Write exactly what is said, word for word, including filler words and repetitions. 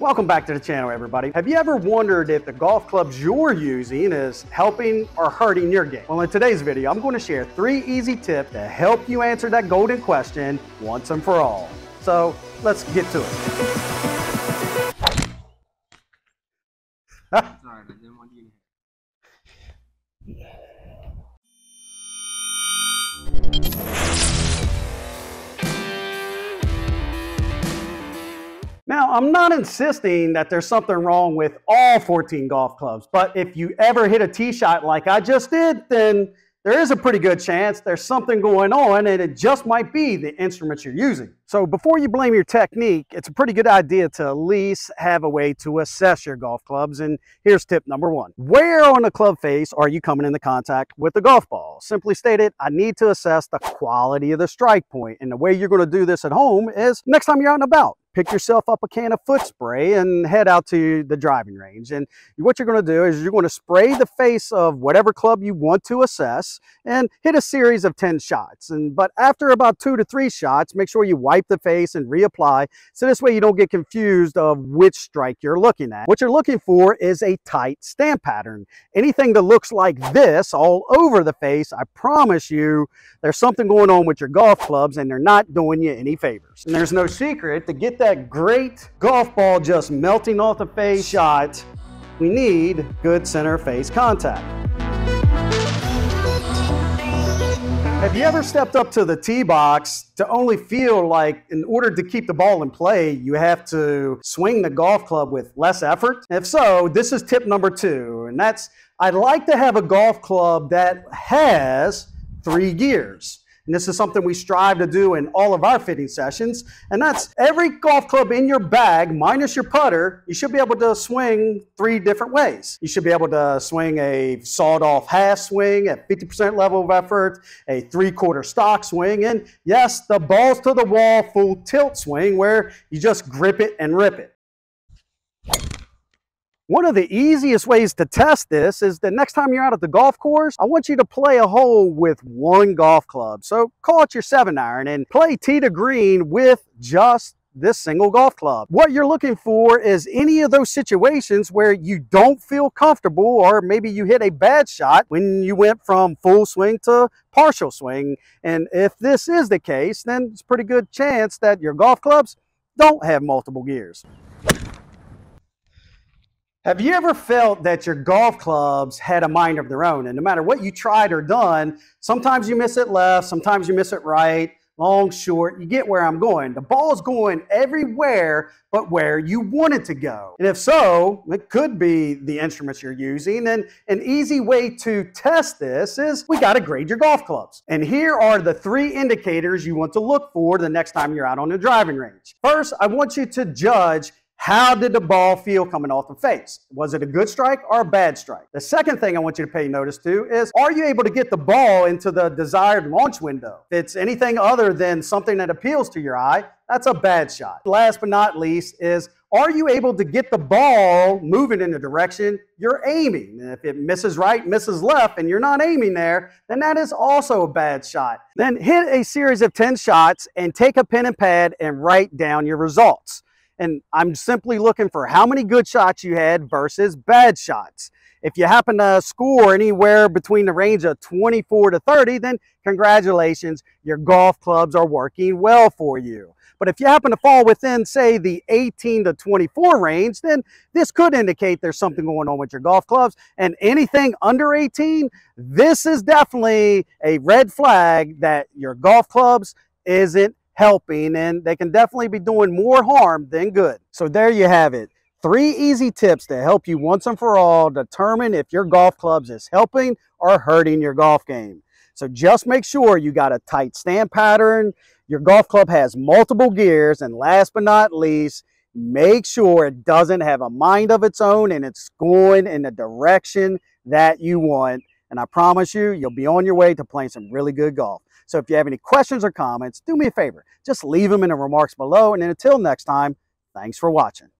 Welcome back to the channel, everybody. Have you ever wondered if the golf clubs you're using is helping or hurting your game? Well, in today's video, I'm going to share three easy tips to help you answer that golden question once and for all. So let's get to it. Sorry, I didn't want you to hear. Now, I'm not insisting that there's something wrong with all fourteen golf clubs, but if you ever hit a tee shot like I just did, then there is a pretty good chance there's something going on, and it just might be the instruments you're using. So before you blame your technique, it's a pretty good idea to at least have a way to assess your golf clubs. And here's tip number one. Where on the club face are you coming into contact with the golf ball? Simply stated, I need to assess the quality of the strike point. And the way you're going to do this at home is next time you're out and about. Pick yourself up a can of foot spray and head out to the driving range. And what you're going to do is you're going to spray the face of whatever club you want to assess and hit a series of ten shots. And but after about two to three shots, make sure you wipe the face and reapply. So this way you don't get confused of which strike you're looking at. What you're looking for is a tight stamp pattern. Anything that looks like this all over the face, I promise you, there's something going on with your golf clubs and they're not doing you any favors. And there's no secret to get that great golf ball just melting off the face shot, we need good center face contact. Have you ever stepped up to the tee box to only feel like in order to keep the ball in play, you have to swing the golf club with less effort? If so, this is tip number two, and that's I'd like to have a golf club that has three gears. And this is something we strive to do in all of our fitting sessions. And that's every golf club in your bag, minus your putter, you should be able to swing three different ways. You should be able to swing a sawed-off half swing at fifty percent level of effort, a three-quarter stock swing, and yes, the balls to the wall full tilt swing where you just grip it and rip it. One of the easiest ways to test this is the next time you're out at the golf course, I want you to play a hole with one golf club. So call it your seven iron and play tee to green with just this single golf club. What you're looking for is any of those situations where you don't feel comfortable, or maybe you hit a bad shot when you went from full swing to partial swing. And if this is the case, then it's a pretty good chance that your golf clubs don't have multiple gears. Have you ever felt that your golf clubs had a mind of their own? And no matter what you tried or done, sometimes you miss it left, sometimes you miss it right, long, short, you get where I'm going. The ball's going everywhere but where you want it to go. And if so, it could be the instruments you're using. And an easy way to test this is we got to grade your golf clubs. And here are the three indicators you want to look for the next time you're out on the driving range. First, I want you to judge how did the ball feel coming off the face? Was it a good strike or a bad strike? The second thing I want you to pay notice to is, are you able to get the ball into the desired launch window? If it's anything other than something that appeals to your eye, that's a bad shot. Last but not least is, are you able to get the ball moving in the direction you're aiming? And if it misses right, misses left, and you're not aiming there, then that is also a bad shot. Then hit a series of ten shots and take a pen and pad and write down your results. And I'm simply looking for how many good shots you had versus bad shots. If you happen to score anywhere between the range of twenty-four to thirty, then congratulations, your golf clubs are working well for you. But if you happen to fall within, say, the eighteen to twenty-four range, then this could indicate there's something going on with your golf clubs. And anything under eighteen, this is definitely a red flag that your golf clubs isn't helping, and they can definitely be doing more harm than good. So there you have it. Three easy tips to help you once and for all determine if your golf clubs is helping or hurting your golf game. So just make sure you got a tight stand pattern, your golf club has multiple gears, and last but not least, make sure it doesn't have a mind of its own and it's going in the direction that you want. And I promise you, you'll be on your way to playing some really good golf. So if you have any questions or comments, do me a favor. Just leave them in the remarks below. And then until next time, thanks for watching.